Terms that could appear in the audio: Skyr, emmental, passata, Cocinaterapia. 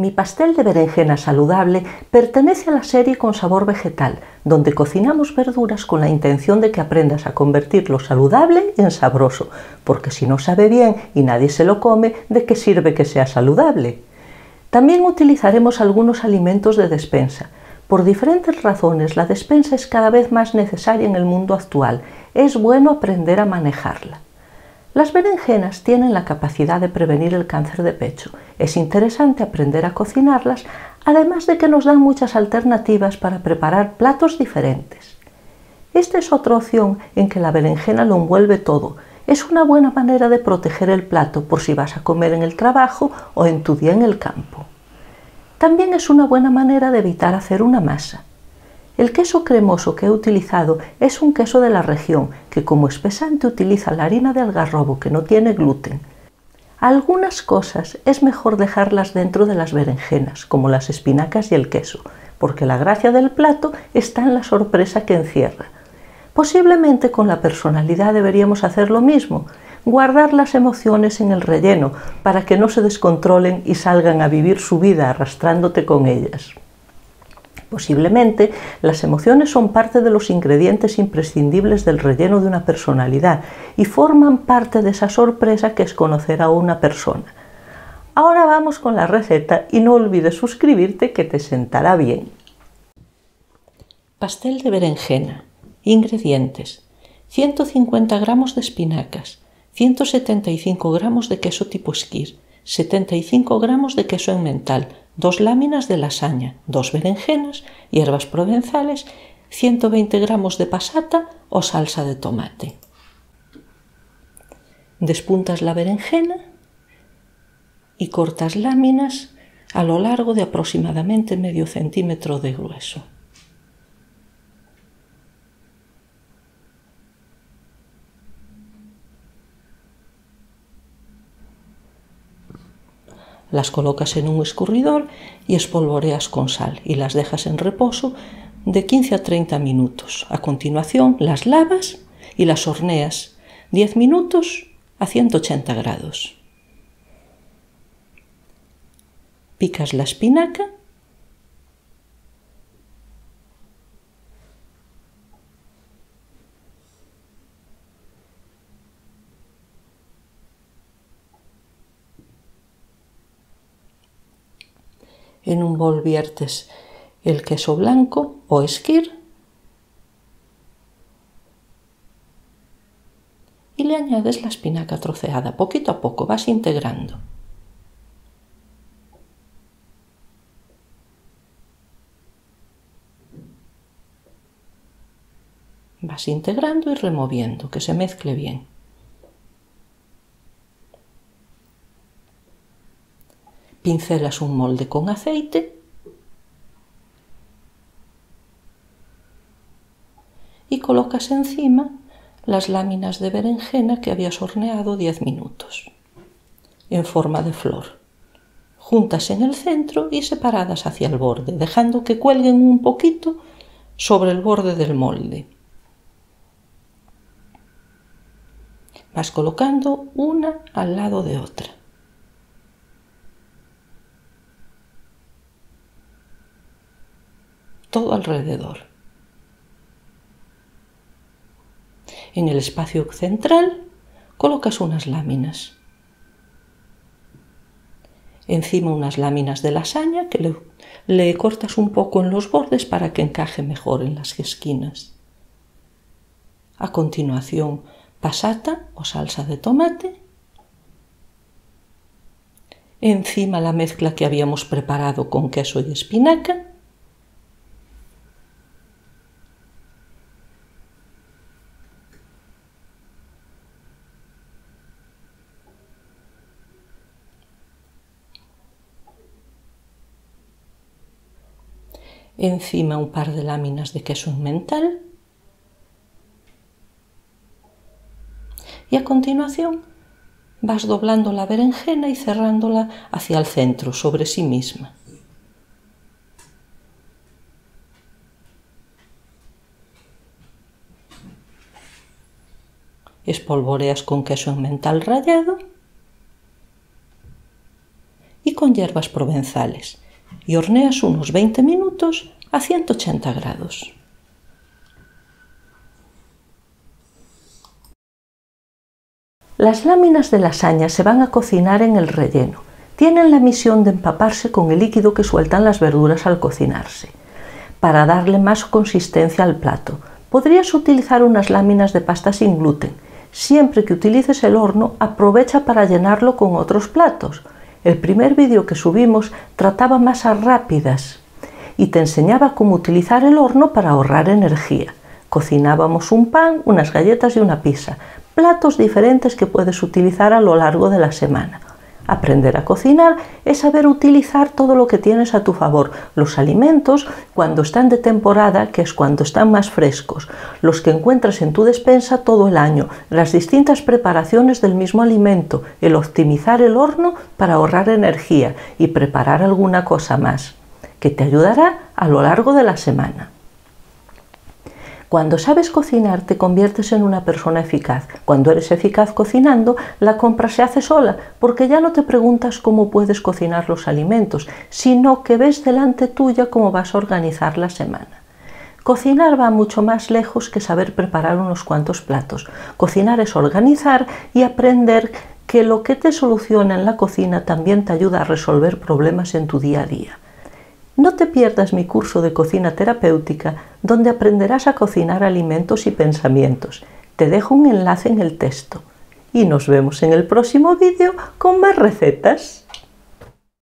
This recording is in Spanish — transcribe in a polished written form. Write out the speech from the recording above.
Mi pastel de berenjena saludable pertenece a la serie Con sabor vegetal, donde cocinamos verduras con la intención de que aprendas a convertir lo saludable en sabroso, porque si no sabe bien y nadie se lo come, ¿de qué sirve que sea saludable? También utilizaremos algunos alimentos de despensa. Por diferentes razones, la despensa es cada vez más necesaria en el mundo actual. Es bueno aprender a manejarla. Las berenjenas tienen la capacidad de prevenir el cáncer de pecho. Es interesante aprender a cocinarlas, además de que nos dan muchas alternativas para preparar platos diferentes. Esta es otra opción en que la berenjena lo envuelve todo. Es una buena manera de proteger el plato por si vas a comer en el trabajo o en tu día en el campo. También es una buena manera de evitar hacer una masa. El queso cremoso que he utilizado es un queso de la región que como espesante utiliza la harina de algarrobo que no tiene gluten. Algunas cosas es mejor dejarlas dentro de las berenjenas, como las espinacas y el queso, porque la gracia del plato está en la sorpresa que encierra. Posiblemente con la personalidad deberíamos hacer lo mismo, guardar las emociones en el relleno para que no se descontrolen y salgan a vivir su vida arrastrándote con ellas. Posiblemente, las emociones son parte de los ingredientes imprescindibles del relleno de una personalidad y forman parte de esa sorpresa que es conocer a una persona. Ahora vamos con la receta y no olvides suscribirte que te sentará bien. Pastel de berenjena. Ingredientes: 150 gramos de espinacas, 175 gramos de queso tipo Skyr, 75 gramos de queso emmental, 2 láminas de lasaña, 2 berenjenas, hierbas provenzales, 120 gramos de passata o salsa de tomate. Despuntas la berenjena y cortas láminas a lo largo de aproximadamente medio centímetro de grueso. Las colocas en un escurridor y espolvoreas con sal y las dejas en reposo de 15 a 30 minutos. A continuación las lavas y las horneas 10 minutos a 180 grados. Picas la espinaca . En un bol viertes el queso blanco o Skyr y le añades la espinaca troceada. Poquito a poco vas integrando. Vas integrando y removiendo, que se mezcle bien. Pincelas un molde con aceite y colocas encima las láminas de berenjena que habías horneado 10 minutos en forma de flor, juntas en el centro y separadas hacia el borde, dejando que cuelguen un poquito sobre el borde del molde. Vas colocando una al lado de otra. Todo alrededor. En el espacio central colocas unas láminas. Encima unas láminas de lasaña que le cortas un poco en los bordes para que encaje mejor en las esquinas. A continuación, passata o salsa de tomate. Encima la mezcla que habíamos preparado con queso y espinaca. Encima un par de láminas de queso emmental y a continuación vas doblando la berenjena y cerrándola hacia el centro, sobre sí misma. Espolvoreas con queso emmental rallado y con hierbas provenzales, y horneas unos 20 minutos a 180 grados. Las láminas de lasaña se van a cocinar en el relleno. Tienen la misión de empaparse con el líquido que sueltan las verduras al cocinarse. Para darle más consistencia al plato, podrías utilizar unas láminas de pasta sin gluten. Siempre que utilices el horno, aprovecha para llenarlo con otros platos. El primer vídeo que subimos trataba masas rápidas y te enseñaba cómo utilizar el horno para ahorrar energía. Cocinábamos un pan, unas galletas y una pizza, platos diferentes que puedes utilizar a lo largo de la semana. Aprender a cocinar es saber utilizar todo lo que tienes a tu favor, los alimentos cuando están de temporada, que es cuando están más frescos, los que encuentras en tu despensa todo el año, las distintas preparaciones del mismo alimento, el optimizar el horno para ahorrar energía y preparar alguna cosa más, que te ayudará a lo largo de la semana. Cuando sabes cocinar te conviertes en una persona eficaz. Cuando eres eficaz cocinando, la compra se hace sola, porque ya no te preguntas cómo puedes cocinar los alimentos, sino que ves delante tuya cómo vas a organizar la semana. Cocinar va mucho más lejos que saber preparar unos cuantos platos. Cocinar es organizar y aprender que lo que te soluciona en la cocina también te ayuda a resolver problemas en tu día a día. No te pierdas mi curso de cocina terapéutica, donde aprenderás a cocinar alimentos y pensamientos. Te dejo un enlace en el texto. Y nos vemos en el próximo vídeo con más recetas.